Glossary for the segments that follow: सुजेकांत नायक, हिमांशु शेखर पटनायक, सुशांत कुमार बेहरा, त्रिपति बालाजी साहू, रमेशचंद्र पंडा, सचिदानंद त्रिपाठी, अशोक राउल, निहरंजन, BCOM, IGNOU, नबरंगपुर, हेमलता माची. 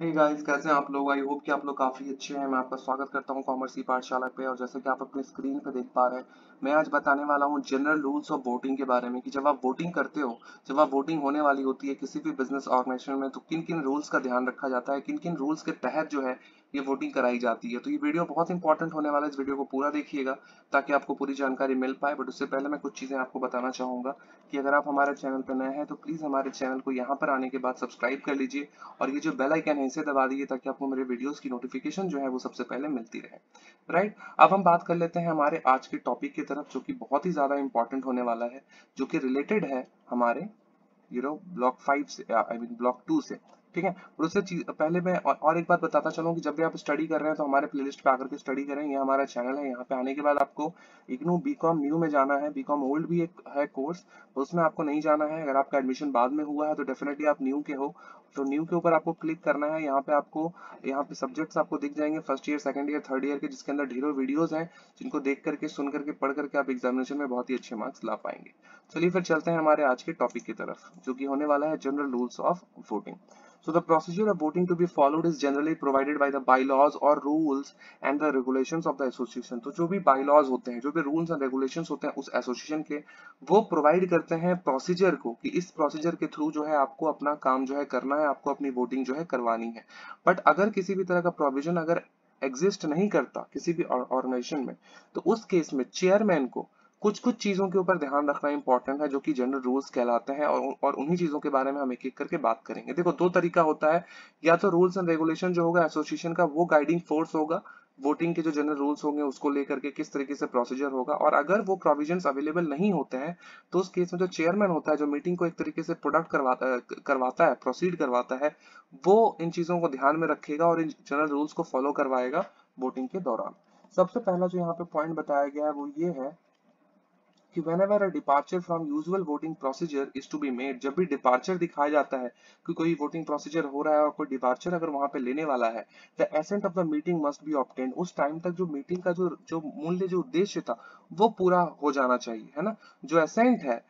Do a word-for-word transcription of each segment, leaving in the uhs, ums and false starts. Hey guys, कैसे हैं आप लोग? आई होप कि आप लोग काफ़ी अच्छे हैं। मैं आपका स्वागत करता हूं कॉमर्स की पाठशाला पे। और जैसा कि आप अपने स्क्रीन पे देख पा रहे हैं, मैं आज बताने वाला हूं जनरल रूल्स ऑफ वोटिंग के बारे में कि जब आप वोटिंग करते हो, जब आप वोटिंग होने वाली होती है किसी भी बिजनेस ऑर्गेनाइजेशन में, तो किन किन रूल्स का ध्यान रखा जाता है, किन किन रूल्स के तहत जो है ये वोटिंग कराई जाती है। तो ये वीडियो बहुत इंपॉर्टेंट होने वाला है, इस वीडियो को पूरा देखिएगा ताकि आपको पूरी जानकारी मिल पाए। बट उससे पहले मैं कुछ चीज़ें आपको बताना चाहूँगा कि अगर आप हमारे चैनल पर नए हैं तो प्लीज़ हमारे चैनल को यहाँ पर आने के बाद सब्सक्राइब कर लीजिए और ये जो बेल आइकन है इसे दबा दीजिए ताकि आपको मेरे वीडियोस की नोटिफिकेशन जो है वो सबसे पहले मिलती रहे। राइट, अब हम बात कर लेते हैं हमारे आज के टॉपिक की तरफ, जो कि बहुत ही ज़्यादा इंपॉर्टेंट होने वाला है, जो कि रिलेटेड है हमारे यू नो ब्लॉक फाइव से, आई मीन ब्लॉक टू से। ठीक है, और उससे पहले मैं औ, और एक बात बताता चलूँ कि जब भी आप स्टडी कर रहे हैं तो हमारे प्लेलिस्ट पे आकर के स्टडी करें। यह हमारा चैनल है, यहाँ पे आने के बाद आपको इग्नू बीकॉम न्यू में जाना है। बीकॉम ओल्ड भी एक है कोर्स, उसमें आपको नहीं जाना है। अगर आपका एडमिशन बाद में हुआ है तो डेफिनेटली आप न्यू के हो, तो न्यू के ऊपर आपको क्लिक करना है। यहाँ पे आपको यहाँ पे सब्जेक्ट्स आपको दिख जाएंगे, first year, second year, third year के, जिसके अंदर ढेरों वीडियोस हैं जिनको देख करके, सुन करके, पढ़ करके आप एग्जामिनेशन में बहुत ही अच्छे मार्क्स ला पाएंगे। चलिए फिर चलते हैं हमारे आज के टॉपिक की तरफ, जो कि होने वाला है general rules of voting. So the procedure of voting to be followed is generally provided by the bylaws or rules and the regulations of the association. तो जो भी bylaws होते हैं, जो भी rules and regulations होते हैं उस association के, वो provide करते हैं procedure को कि इस procedure के through जो है आपको अपना काम जो है करना है, आपको अपनी voting जो है करवानी है। But अगर किसी भी तरह का provision अगर exist नहीं करता किसी भी organization में, तो उस केस में chairman को कुछ कुछ चीज़ों के ऊपर ध्यान रखना इंपॉर्टेंट है, जो कि जनरल रूल्स कहलाते हैं। और और उन्हीं चीज़ों के बारे में हम एक एक करके बात करेंगे। देखो, दो तरीका होता है, या तो रूल्स एंड रेगुलेशन जो होगा एसोसिएशन का, वो गाइडिंग फोर्स होगा वोटिंग के, जो जनरल रूल्स होंगे उसको लेकर के किस तरीके से प्रोसीजर होगा। और अगर वो प्रोविजंस अवेलेबल नहीं होते हैं तो उस केस में जो चेयरमैन होता है, जो मीटिंग को एक तरीके से प्रोडक्ट करवाता करवाता है प्रोसीड करवाता है, वो इन चीज़ों को ध्यान में रखेगा और इन जनरल रूल्स को फॉलो करवाएगा वोटिंग के दौरान। सबसे पहला जो यहाँ पे पॉइंट बताया गया है वो ये है कि whenever a departure from usual voting procedure is to be made, जब भी डिपार्चर दिखाया जाता है कि कोई वोटिंग प्रोसीजर हो रहा है और कोई डिपार्चर अगर वहां पे लेने वाला है, the assent of the meeting must be obtained। उस टाइम तक जो मीटिंग का जो जो मूल्य जो उद्देश्य था वो पूरा हो जाना चाहिए, है ना। जो assent है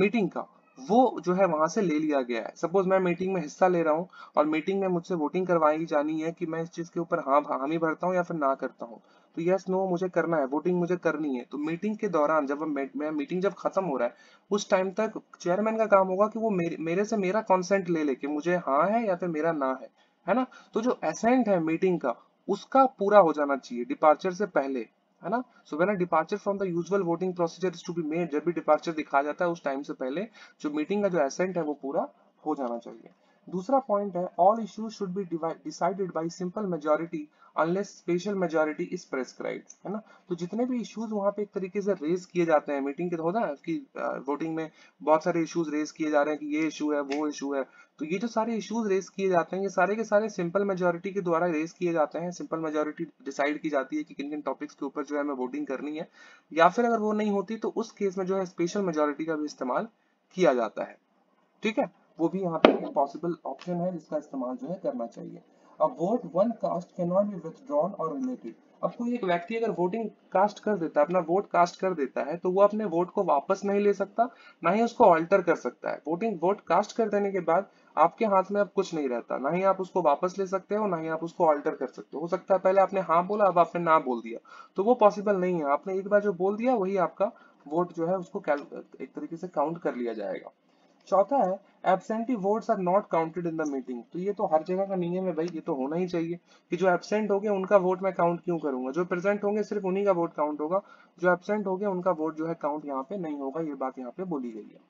मीटिंग का वो जो है वहां से ले लिया गया है। सपोज मैं मीटिंग में हिस्सा ले रहा हूँ और मीटिंग में मुझसे वोटिंग करवाई जानी है कि मैं इस चीज के ऊपर हाँ हामी भरता हूँ या फिर ना करता हूँ। तो यस नो मुझे करना है, वोटिंग मुझे करनी है। तो मीटिंग के दौरान जब मैं मीटिंग जब खत्म हो रहा है उस टाइम तक चेयरमैन का काम होगा कि वो मेरे, मेरे से मेरा कंसेंट ले ले कि मुझे हाँ है या फिर मेरा ना है, है ना। तो जो एसेंट है मीटिंग का उसका पूरा हो जाना चाहिए डिपार्चर से पहले, है ना। So when a departure from the usual voting procedure is to be made, जब भी डिपार्चर दिखाया जाता है उस टाइम से पहले जो मीटिंग का जो एसेंट है वो पूरा हो जाना चाहिए। दूसरा पॉइंट है, all issues should be decided by simple majority unless special majority is prescribed, है ना। तो जितने भी इश्यूज वहाँ पे एक तरीके से रेज किए जाते हैं मीटिंग के, होता है कि वोटिंग में बहुत सारे इश्यूज रेज किए जा रहे हैं कि ये इशू है वो इशू है, तो ये जो सारे इश्यूज रेज किए जाते हैं ये सारे के सारे सिंपल मेजॉरिटी के द्वारा रेज किए जाते हैं। सिंपल मेजॉरिटी डिसाइड की जाती है कि किन किन टॉपिक्स के ऊपर जो है हमें वोटिंग करनी है, या फिर अगर वो नहीं होती तो उस केस में जो है स्पेशल मेजॉरिटी का भी इस्तेमाल किया जाता है। ठीक है, वो भी यहाँ पे एक पॉसिबल ऑप्शन है जिसका इस्तेमाल जो है करना चाहिए। अब vote one cast can not be withdrawn और रिलेटेड। अब कोई एक व्यक्ति अगर वोटिंग कास्ट कर देता है, अपना वोट कास्ट कर देता है, तो वो अपने वोट को वापस नहीं ले सकता, ना ही उसको ऑल्टर कर सकता है। वोटिंग वोट कास्ट कर देने के बाद आपके हाथ में अब कुछ नहीं रहता, ना ही आप उसको वापस ले सकते हो, ना ही आप उसको ऑल्टर कर सकते हो। हो सकता है पहले आपने हाँ बोला, अब आपने ना बोल दिया, तो वो पॉसिबल नहीं है। आपने एक बार जो बोल दिया वही आपका वोट जो है उसको एक तरीके से काउंट कर लिया जाएगा। चौथा है, absentee votes are not counted in the meeting. तो ये तो हर जगह का नियम है भाई, ये तो होना ही चाहिए कि जो एब्सेंट हो गए उनका वोट मैं काउंट क्यों करूंगा, जो प्रेजेंट होंगे सिर्फ उन्हीं का वोट काउंट होगा, जो एब्सेंट हो गए उनका वोट जो है काउंट यहाँ पे नहीं होगा, ये बात यहाँ पे बोली गई है।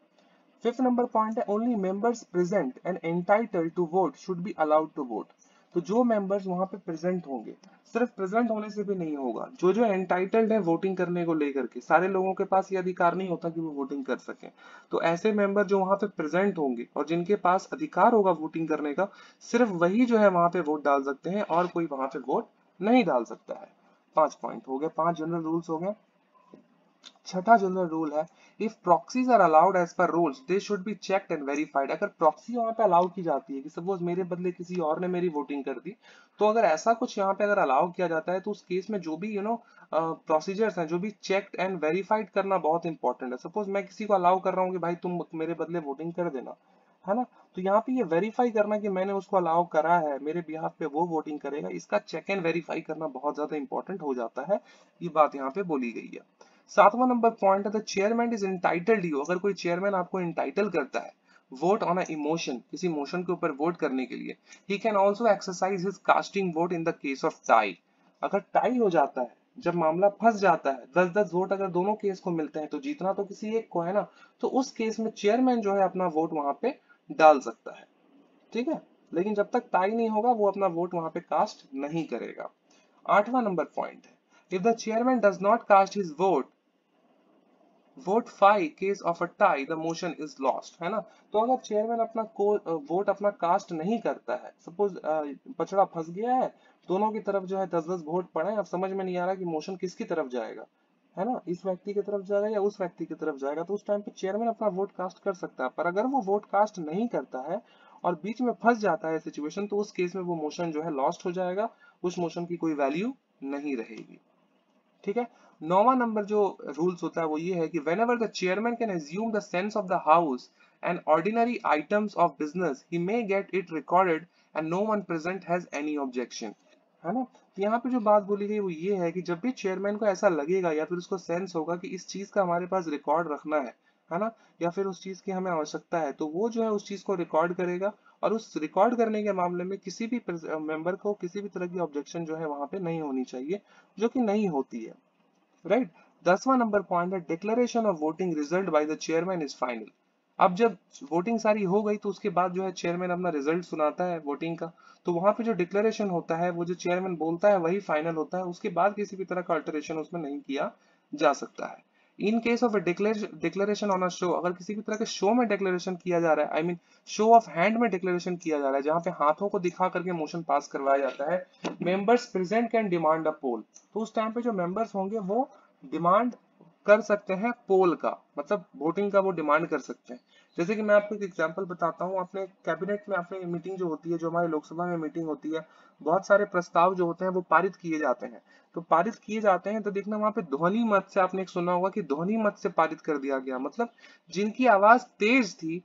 फिफ्थ नंबर पॉइंट है, only members present and entitled to vote should be allowed to vote. तो जो मेंबर्स वहां पे प्रेजेंट होंगे, सिर्फ प्रेजेंट होने से भी नहीं होगा, जो जो एंटाइटल्ड है वोटिंग करने को लेकर के, सारे लोगों के पास ये अधिकार नहीं होता कि वो वोटिंग कर सकें। तो ऐसे मेंबर जो वहां पे प्रेजेंट होंगे और जिनके पास अधिकार होगा वोटिंग करने का, सिर्फ वही जो है वहां पे वोट डाल सकते हैं और कोई वहां पे वोट नहीं डाल सकता है। पांच पॉइंट हो गए, पांच जनरल रूल्स हो गए। छठा जनरल रूल है, if proxies are allowed as per rules they should be checked and verified. अगर प्रॉक्सी वहां पे अलाउ की जाती है कि सपोज मेरे बदले किसी और ने मेरी वोटिंग कर दी, तो अगर ऐसा कुछ यहाँ पे अगर अलाउ किया जाता है तो उस केस में जो भी यू नो प्रोसीजर्स हैं जो भी चेक्ड एंड वेरीफाइड करना बहुत इंपॉर्टेंट है। सपोज मैं किसी को अलाउ कर रहा हूँ कि भाई तुम मेरे बदले वोटिंग कर देना, है ना, तो यहाँ पे ये वेरीफाई करना कि मैंने उसको अलाउ करा है, मेरे बिहाफ पे वो वोटिंग करेगा, इसका चेक एंड वेरीफाई करना बहुत ज्यादा इंपॉर्टेंट हो जाता है, ये बात यहाँ पे बोली गई है। सातवां नंबर पॉइंट है the chairman is entitled you, अगर कोई चेयरमैन आपको एंटाइटल करता है वोट ऑन अ इमोशन, किसी इमोशन के ऊपर वोट करने के लिए, he can also exercise his casting vote in the case of tie, अगर टाई हो जाता है, जब मामला फंस जाता है, दस दस वोट अगर दोनों केस को मिलते हैं तो जीतना तो किसी एक को है ना, तो उस केस में चेयरमैन जो है अपना वोट वहां पे डाल सकता है, ठीक है, लेकिन जब तक टाई नहीं होगा वो अपना वोट वहां पे कास्ट नहीं करेगा। आठवां नंबर पॉइंट है if the chairman does not cast his vote vote फाई case of a tie the motion is lost, है ना, तो अगर चेयरमैन अपना को वोट अपना कास्ट नहीं करता है, सपोज बछड़ा फंस गया है, दोनों की तरफ जो है दस दस वोट पड़े हैं, अब समझ में नहीं आ रहा कि मोशन किसकी तरफ जाएगा, है ना, इस व्यक्ति की तरफ जाएगा या उस व्यक्ति की तरफ जाएगा, तो उस टाइम पे चेयरमैन अपना वोट कास्ट कर सकता है, पर अगर वो वोट कास्ट नहीं करता है और बीच में फंस जाता है सिचुएशन, तो उस केस में वो मोशन जो है लॉस्ट हो जाएगा, उस मोशन की कोई वैल्यू नहीं रहेगी, ठीक है। नौवां नंबर जो रूल्स होता है वो ये है कि whenever the chairman can assume the sense of the house and ordinary items of business, he may get it recorded and no one present has any objection, है ना। तो यहाँ पे जो बात बोली गई वो ये है कि जब भी चेयरमैन को ऐसा लगेगा या फिर उसको सेंस होगा कि इस चीज का हमारे पास रिकॉर्ड रखना है, है ना, या फिर उस चीज की हमें आवश्यकता है, तो वो जो है उस चीज को रिकॉर्ड करेगा और उस रिकॉर्ड करने के मामले में किसी भी मेंबर को किसी भी तरह की ऑब्जेक्शन जो है वहां पे नहीं होनी चाहिए, जो कि नहीं होती है, राइट। दसवां नंबर पॉइंट है declaration of voting result by the chairman is final. अब जब वोटिंग सारी हो गई तो उसके बाद जो है चेयरमैन अपना रिजल्ट सुनाता है वोटिंग का, तो वहां पे जो डिक्लेरेशन होता है वो जो चेयरमैन बोलता है वही फाइनल होता है, उसके बाद किसी भी तरह का अल्टरेशन उसमें नहीं किया जा सकता है। In case of declaration on a show, अगर किसी भी तरह के शो में डिक्लेरेशन किया जा रहा है, I mean show of hand में डिक्लेरेशन किया जा रहा है, जहां पे हाथों को दिखा करके मोशन पास करवाया जाता है, members present can demand a poll, तो उस टाइम पे जो मेंबर्स होंगे वो डिमांड कर सकते हैं पोल का, मतलब वोटिंग का वो डिमांड कर सकते हैं। जैसे कि मैं आपको एक एग्जांपल बताता हूँ, अपने कैबिनेट में अपने मीटिंग जो होती है, जो हमारे लोकसभा में मीटिंग होती है, बहुत सारे प्रस्ताव जो होते हैं वो पारित किए जाते हैं, तो पारित किए जाते हैं तो देखना वहां पे ध्वनि मत से, आपने सुना होगा कि ध्वनि मत से पारित कर दिया गया, मतलब जिनकी आवाज तेज थी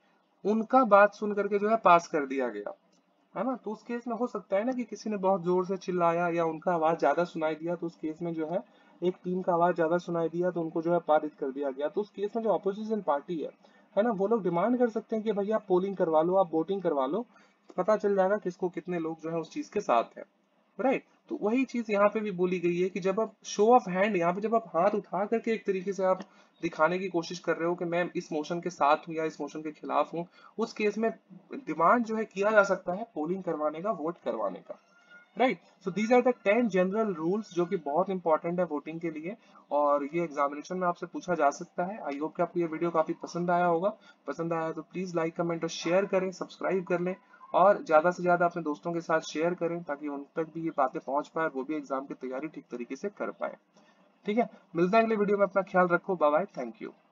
उनका बात सुन करके जो है पास कर दिया गया, है ना। तो उस केस में हो सकता है ना कि किसी ने बहुत जोर से चिल्लाया या उनका आवाज ज्यादा सुनाई दिया, तो उस केस में जो है एक टीम का आवाज ज्यादा सुनाई दिया तो उनको जो है पारित कर दिया गया, तो उस केस में जो ऑपोजिशन पार्टी है, है ना, वो लोग डिमांड कर सकते हैं कि भैया आप पोलिंग करवा लो, आप वोटिंग करवा लो, पता चल जाएगा किसको कितने लोग जो है उस चीज के साथ है, राइट। तो वही चीज यहाँ पे भी बोली गई है कि जब आप शो ऑफ हैंड, यहाँ पे जब आप हाथ उठा करके एक तरीके से आप दिखाने की कोशिश कर रहे हो कि मैं इस मोशन के साथ हूँ या इस मोशन के खिलाफ हूँ, उस केस में डिमांड जो है किया जा सकता है पोलिंग करवाने का, वोट करवाने का, right. So these are the ten general rules जो कि बहुत इंपॉर्टेंट है वोटिंग के लिए, और ये एग्जामिनेशन में आपसे पूछा जा सकता है। आई होप कि आपको ये वीडियो काफी पसंद आया होगा, पसंद आया तो प्लीज लाइक कमेंट और शेयर करें, सब्सक्राइब कर लें और ज्यादा से ज्यादा अपने दोस्तों के साथ शेयर करें ताकि उन तक भी ये बातें पहुंच पाए, वो भी एग्जाम की तैयारी ठीक तरीके से कर पाए, ठीक है। मिलता है अगले वीडियो में, अपना ख्याल रखो, बाय बाय, थैंक यू।